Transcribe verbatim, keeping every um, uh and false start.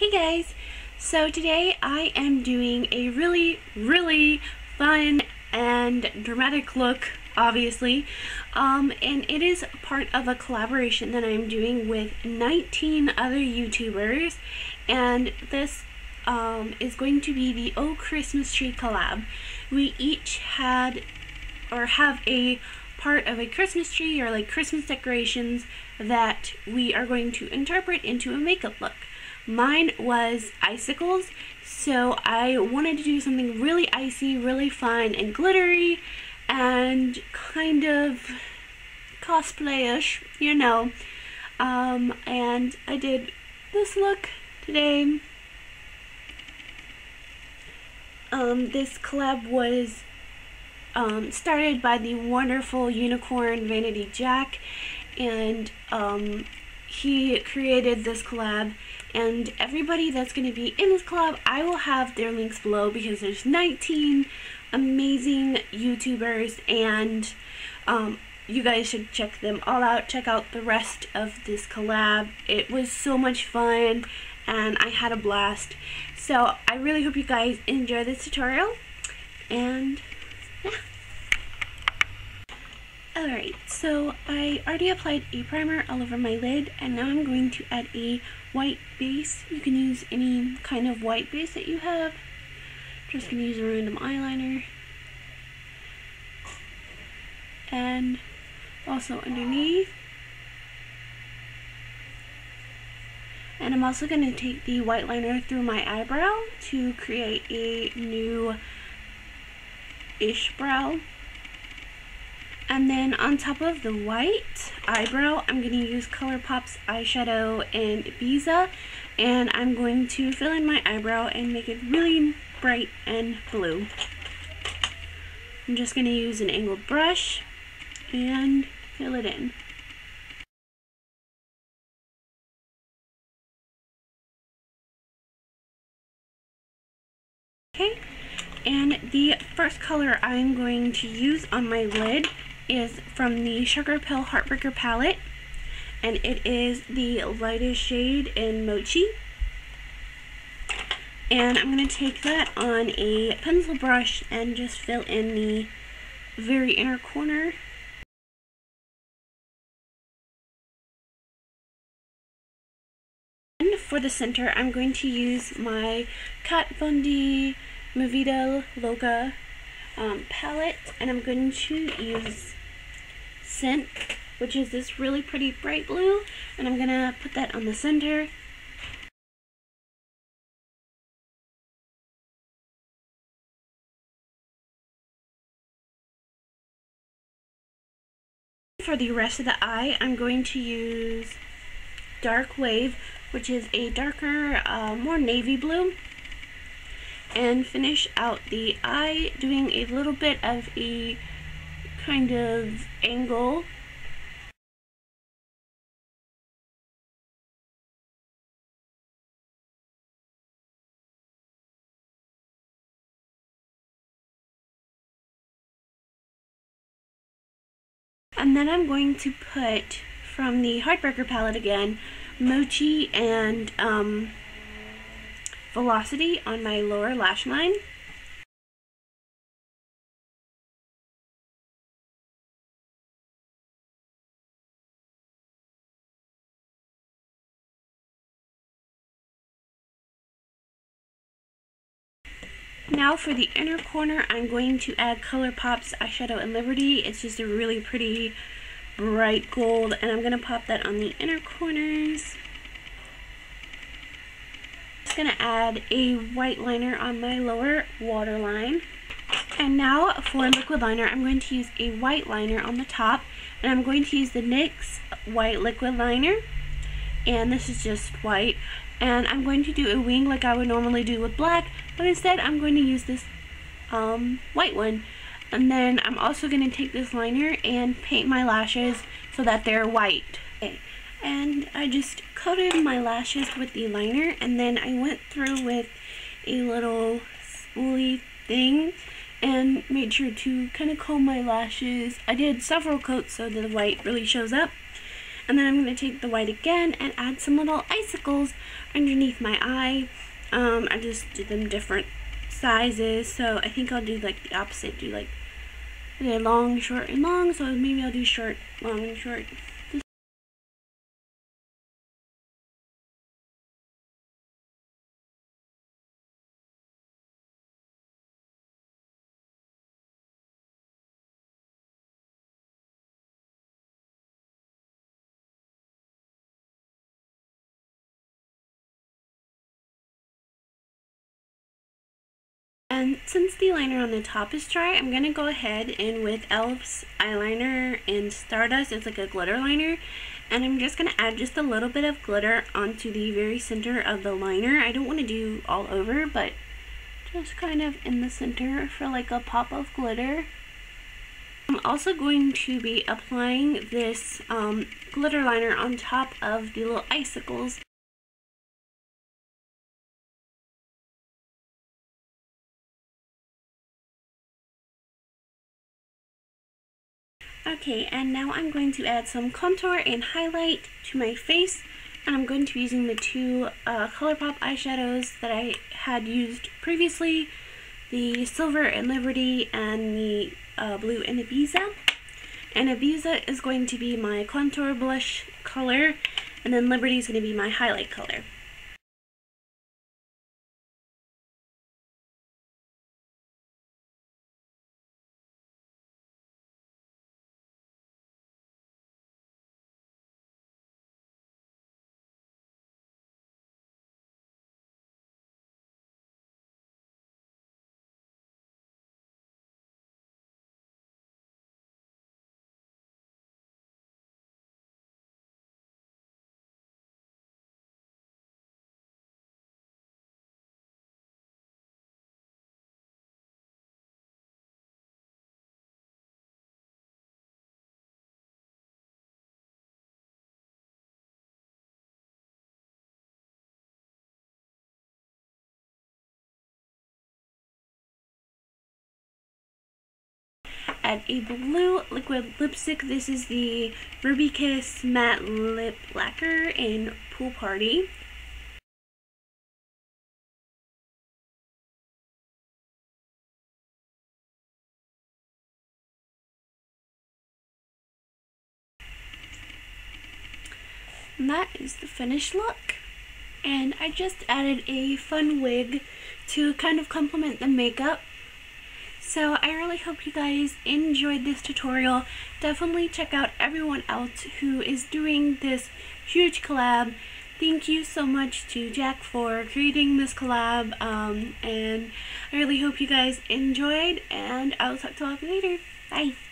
Hey guys! So today I am doing a really, really fun and dramatic look, obviously, um, and it is part of a collaboration that I'm doing with nineteen other YouTubers, and this um, is going to be the Oh Christmas Tree collab. We each had, or have a part of a Christmas tree, or like Christmas decorations that we are going to interpret into a makeup look. Mine was icicles, so I wanted to do something really icy, really fun and glittery and kind of cosplay-ish, you know. Um, and I did this look today. Um, this collab was um, started by the wonderful Unicorn Vanity Jack, and um, he created this collab. And everybody that's going to be in this collab, I will have their links below because there's nineteen amazing YouTubers, and um, you guys should check them all out. Check out the rest of this collab. It was so much fun and I had a blast. So I really hope you guys enjoy this tutorial, and yeah. Alright, so I already applied a primer all over my lid, and now I'm going to add a white base. You can use any kind of white base that you have. Just going to use a random eyeliner. And also underneath. And I'm also going to take the white liner through my eyebrow to create a new-ish brow. And then on top of the white eyebrow, I'm going to use ColourPop's eyeshadow in Ibiza, and I'm going to fill in my eyebrow and make it really bright and blue. I'm just going to use an angled brush and fill it in. Okay, and the first color I'm going to use on my lid is from the Sugar Pill Heartbreaker palette, and it is the lightest shade in Mochi. And I'm going to take that on a pencil brush and just fill in the very inner corner. And for the center, I'm going to use my Kat Von D Movida Loka um, palette, and I'm going to use Scent, which is this really pretty bright blue, and I'm going to put that on the center. For the rest of the eye, I'm going to use Dark Wave, which is a darker, uh, more navy blue, and finish out the eye doing a little bit of a kind of angle. And then I'm going to put, from the Heartbreaker palette again, Mochi and um, Velocity on my lower lash line. Now for the inner corner, I'm going to add ColourPop's eyeshadow in Liberty. It's just a really pretty bright gold, and I'm going to pop that on the inner corners. Gonna add a white liner on my lower waterline. And now for liquid liner, I'm going to use a white liner on the top, and I'm going to use the NYX white liquid liner, and this is just white, and I'm going to do a wing like I would normally do with black, but instead I'm going to use this um, white one. And then I'm also going to take this liner and paint my lashes so that they're white. Okay. And I just coated my lashes with the liner, and then I went through with a little spoolie thing and made sure to kind of comb my lashes. I did several coats so the white really shows up. And then I'm going to take the white again and add some little icicles underneath my eye. Um, I just did them different sizes, so I think I'll do like the opposite. Do like they're long, short, and long, so maybe I'll do short, long, and short. And since the liner on the top is dry, I'm going to go ahead and with E L F's eyeliner in Stardust, it's like a glitter liner, and I'm just going to add just a little bit of glitter onto the very center of the liner. I don't want to do all over, but just kind of in the center for like a pop of glitter. I'm also going to be applying this um, glitter liner on top of the little icicles. Okay, and now I'm going to add some contour and highlight to my face, and I'm going to be using the two uh, ColourPop eyeshadows that I had used previously, the Silver in Liberty and the uh, Blue in Ibiza. And Ibiza is going to be my contour blush color, and then Liberty is going to be my highlight color. Add a blue liquid lipstick. This is the Ruby Kiss Matte Lip Lacquer in Pool Party. And that is the finished look. And I just added a fun wig to kind of complement the makeup. So I really hope you guys enjoyed this tutorial. Definitely check out everyone else who is doing this huge collab. Thank you so much to Jack for creating this collab. Um, and I really hope you guys enjoyed, and I'll talk to all of you later. Bye!